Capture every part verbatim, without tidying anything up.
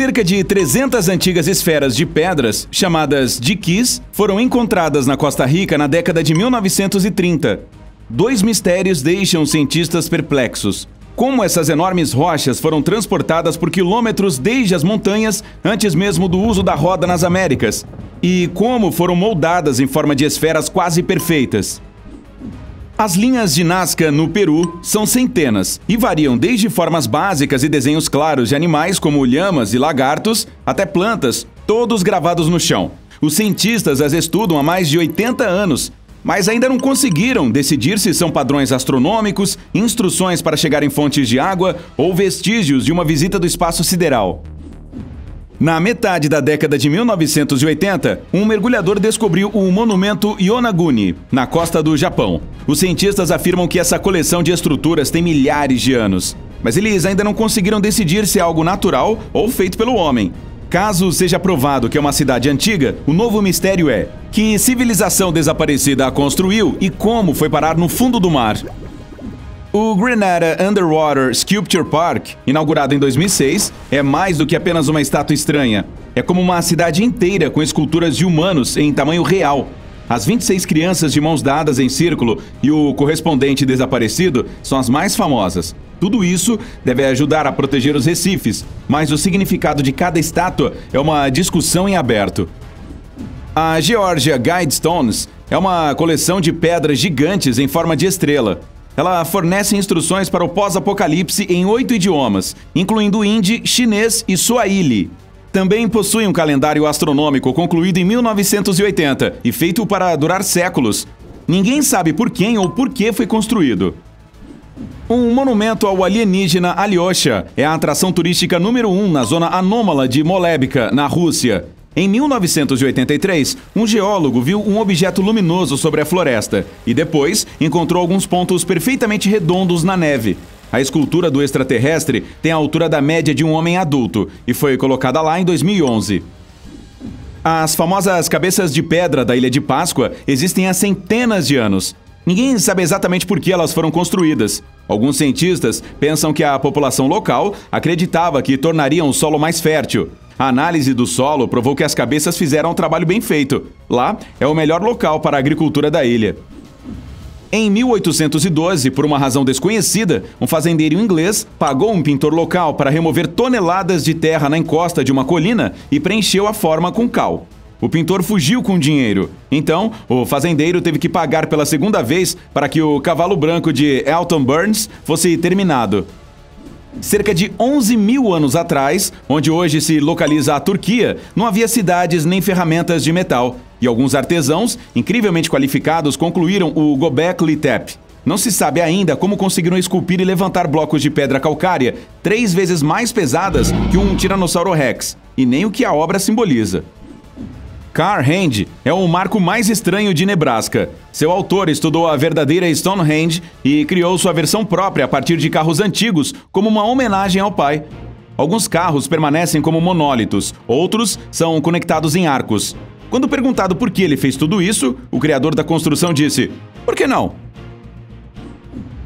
Cerca de trezentas antigas esferas de pedras, chamadas diquís, foram encontradas na Costa Rica na década de mil novecentos e trinta. Dois mistérios deixam os cientistas perplexos. Como essas enormes rochas foram transportadas por quilômetros desde as montanhas antes mesmo do uso da roda nas Américas? E como foram moldadas em forma de esferas quase perfeitas? As linhas de Nazca no Peru são centenas e variam desde formas básicas e desenhos claros de animais como lhamas e lagartos, até plantas, todos gravados no chão. Os cientistas as estudam há mais de oitenta anos, mas ainda não conseguiram decidir se são padrões astronômicos, instruções para chegar em fontes de água ou vestígios de uma visita do espaço sideral. Na metade da década de mil novecentos e oitenta, um mergulhador descobriu o monumento Yonaguni, na costa do Japão. Os cientistas afirmam que essa coleção de estruturas tem milhares de anos, mas eles ainda não conseguiram decidir se é algo natural ou feito pelo homem. Caso seja provado que é uma cidade antiga, o novo mistério é: que civilização desaparecida a construiu e como foi parar no fundo do mar? O Grenada Underwater Sculpture Park, inaugurado em dois mil e seis, é mais do que apenas uma estátua estranha. É como uma cidade inteira com esculturas de humanos em tamanho real. As vinte e seis crianças de mãos dadas em círculo e o correspondente desaparecido são as mais famosas. Tudo isso deve ajudar a proteger os recifes, mas o significado de cada estátua é uma discussão em aberto. A Georgia Guidestones é uma coleção de pedras gigantes em forma de estrela. Ela fornece instruções para o pós-apocalipse em oito idiomas, incluindo hindi, chinês e suahili. Também possui um calendário astronômico concluído em mil novecentos e oitenta e feito para durar séculos. Ninguém sabe por quem ou por que foi construído. Um monumento ao alienígena Alyosha é a atração turística número um na zona anômala de Molébica, na Rússia. Em mil novecentos e oitenta e três, um geólogo viu um objeto luminoso sobre a floresta e depois encontrou alguns pontos perfeitamente redondos na neve. A escultura do extraterrestre tem a altura da média de um homem adulto e foi colocada lá em dois mil e onze. As famosas cabeças de pedra da Ilha de Páscoa existem há centenas de anos. Ninguém sabe exatamente por que elas foram construídas. Alguns cientistas pensam que a população local acreditava que tornariam o solo mais fértil. A análise do solo provou que as cabeças fizeram um trabalho bem feito. Lá é o melhor local para a agricultura da ilha. Em mil oitocentos e doze, por uma razão desconhecida, um fazendeiro inglês pagou um pintor local para remover toneladas de terra na encosta de uma colina e preencheu a forma com cal. O pintor fugiu com o dinheiro. Então, o fazendeiro teve que pagar pela segunda vez para que o cavalo branco de Elton Burns fosse terminado. Cerca de onze mil anos atrás, onde hoje se localiza a Turquia, não havia cidades nem ferramentas de metal, e alguns artesãos, incrivelmente qualificados, concluíram o Göbekli Tepe. Não se sabe ainda como conseguiram esculpir e levantar blocos de pedra calcária três vezes mais pesadas que um Tiranossauro Rex, e nem o que a obra simboliza. Carhenge é o marco mais estranho de Nebraska. Seu autor estudou a verdadeira Stonehenge e criou sua versão própria a partir de carros antigos, como uma homenagem ao pai. Alguns carros permanecem como monólitos, outros são conectados em arcos. Quando perguntado por que ele fez tudo isso, o criador da construção disse: "Por que não?"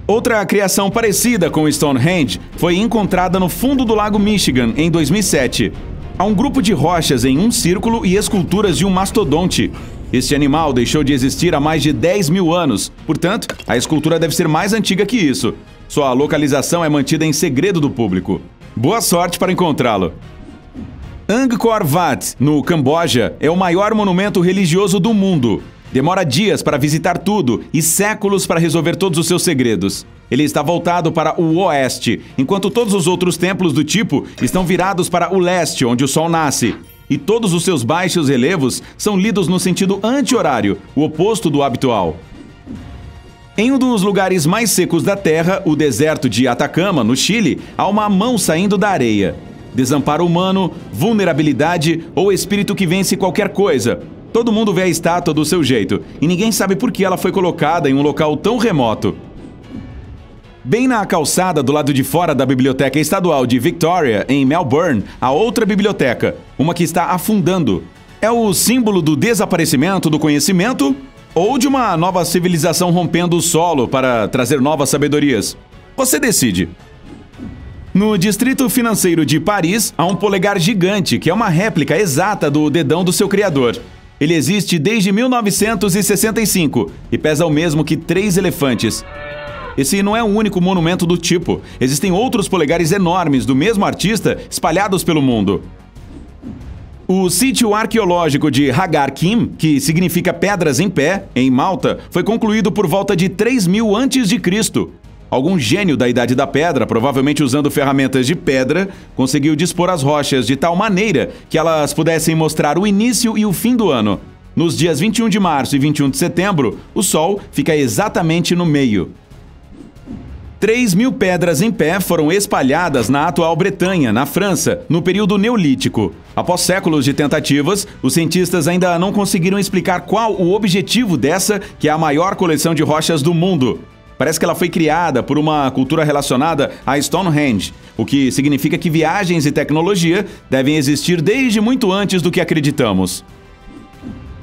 Outra criação parecida com Stonehenge foi encontrada no fundo do lago Michigan em dois mil e sete. Há um grupo de rochas em um círculo e esculturas de um mastodonte. Este animal deixou de existir há mais de dez mil anos, portanto, a escultura deve ser mais antiga que isso. Sua localização é mantida em segredo do público. Boa sorte para encontrá-lo! Angkor Wat, no Camboja, é o maior monumento religioso do mundo. Demora dias para visitar tudo e séculos para resolver todos os seus segredos. Ele está voltado para o oeste, enquanto todos os outros templos do tipo estão virados para o leste, onde o sol nasce. E todos os seus baixos relevos são lidos no sentido anti-horário, o oposto do habitual. Em um dos lugares mais secos da Terra, o deserto de Atacama, no Chile, há uma mão saindo da areia. Desamparo humano, vulnerabilidade ou espírito que vence qualquer coisa. Todo mundo vê a estátua do seu jeito, e ninguém sabe por que ela foi colocada em um local tão remoto. Bem na calçada do lado de fora da Biblioteca Estadual de Victoria, em Melbourne, há outra biblioteca, uma que está afundando. É o símbolo do desaparecimento do conhecimento ou de uma nova civilização rompendo o solo para trazer novas sabedorias? Você decide. No Distrito Financeiro de Paris, há um polegar gigante, que é uma réplica exata do dedão do seu criador. Ele existe desde mil novecentos e sessenta e cinco e pesa o mesmo que três elefantes. Esse não é o único monumento do tipo. Existem outros polegares enormes do mesmo artista espalhados pelo mundo. O sítio arqueológico de Hagar Kim, que significa pedras em pé, em Malta, foi concluído por volta de três mil antes de Cristo. Algum gênio da Idade da Pedra, provavelmente usando ferramentas de pedra, conseguiu dispor as rochas de tal maneira que elas pudessem mostrar o início e o fim do ano. Nos dias vinte e um de março e vinte e um de setembro, o Sol fica exatamente no meio. três mil pedras em pé foram espalhadas na atual Bretanha, na França, no período Neolítico. Após séculos de tentativas, os cientistas ainda não conseguiram explicar qual o objetivo dessa, que é a maior coleção de rochas do mundo. Parece que ela foi criada por uma cultura relacionada a Stonehenge, o que significa que viagens e tecnologia devem existir desde muito antes do que acreditamos.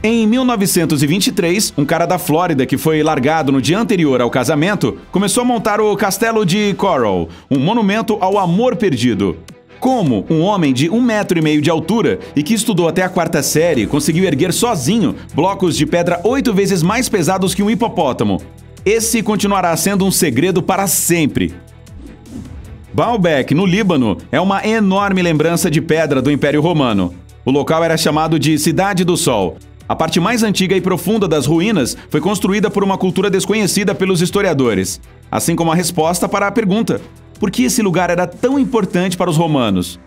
Em mil novecentos e vinte e três, um cara da Flórida que foi largado no dia anterior ao casamento começou a montar o Castelo de Coral, um monumento ao amor perdido. Como um homem de um metro e meio de altura e que estudou até a quarta série conseguiu erguer sozinho blocos de pedra oito vezes mais pesados que um hipopótamo? Esse continuará sendo um segredo para sempre. Baalbek, no Líbano, é uma enorme lembrança de pedra do Império Romano. O local era chamado de Cidade do Sol. A parte mais antiga e profunda das ruínas foi construída por uma cultura desconhecida pelos historiadores, assim como a resposta para a pergunta: por que esse lugar era tão importante para os romanos?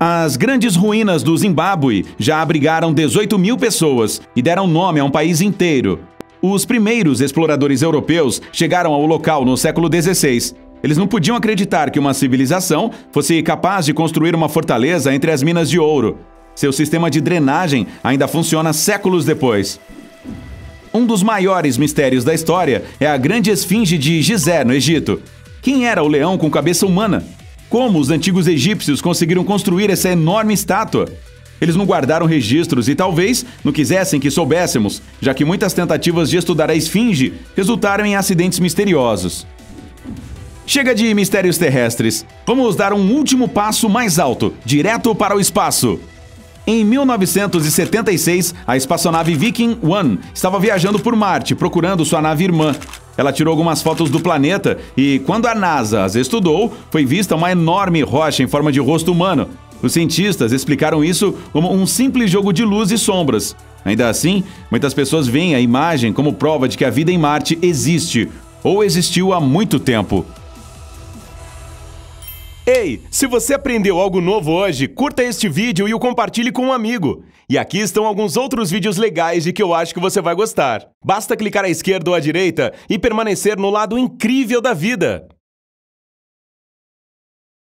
As grandes ruínas do Zimbábue já abrigaram dezoito mil pessoas e deram nome a um país inteiro. Os primeiros exploradores europeus chegaram ao local no século dezesseis. Eles não podiam acreditar que uma civilização fosse capaz de construir uma fortaleza entre as minas de ouro. Seu sistema de drenagem ainda funciona séculos depois. Um dos maiores mistérios da história é a grande Esfinge de Gizé, no Egito. Quem era o leão com cabeça humana? Como os antigos egípcios conseguiram construir essa enorme estátua? Eles não guardaram registros e talvez não quisessem que soubéssemos, já que muitas tentativas de estudar a esfinge resultaram em acidentes misteriosos. Chega de mistérios terrestres. Vamos dar um último passo mais alto, direto para o espaço. Em mil novecentos e setenta e seis, a espaçonave Viking um estava viajando por Marte, procurando sua nave irmã. Ela tirou algumas fotos do planeta e, quando a NASA as estudou, foi vista uma enorme rocha em forma de rosto humano. Os cientistas explicaram isso como um simples jogo de luz e sombras. Ainda assim, muitas pessoas veem a imagem como prova de que a vida em Marte existe, ou existiu há muito tempo. Ei, se você aprendeu algo novo hoje, curta este vídeo e o compartilhe com um amigo. E aqui estão alguns outros vídeos legais de que eu acho que você vai gostar. Basta clicar à esquerda ou à direita e permanecer no lado incrível da vida.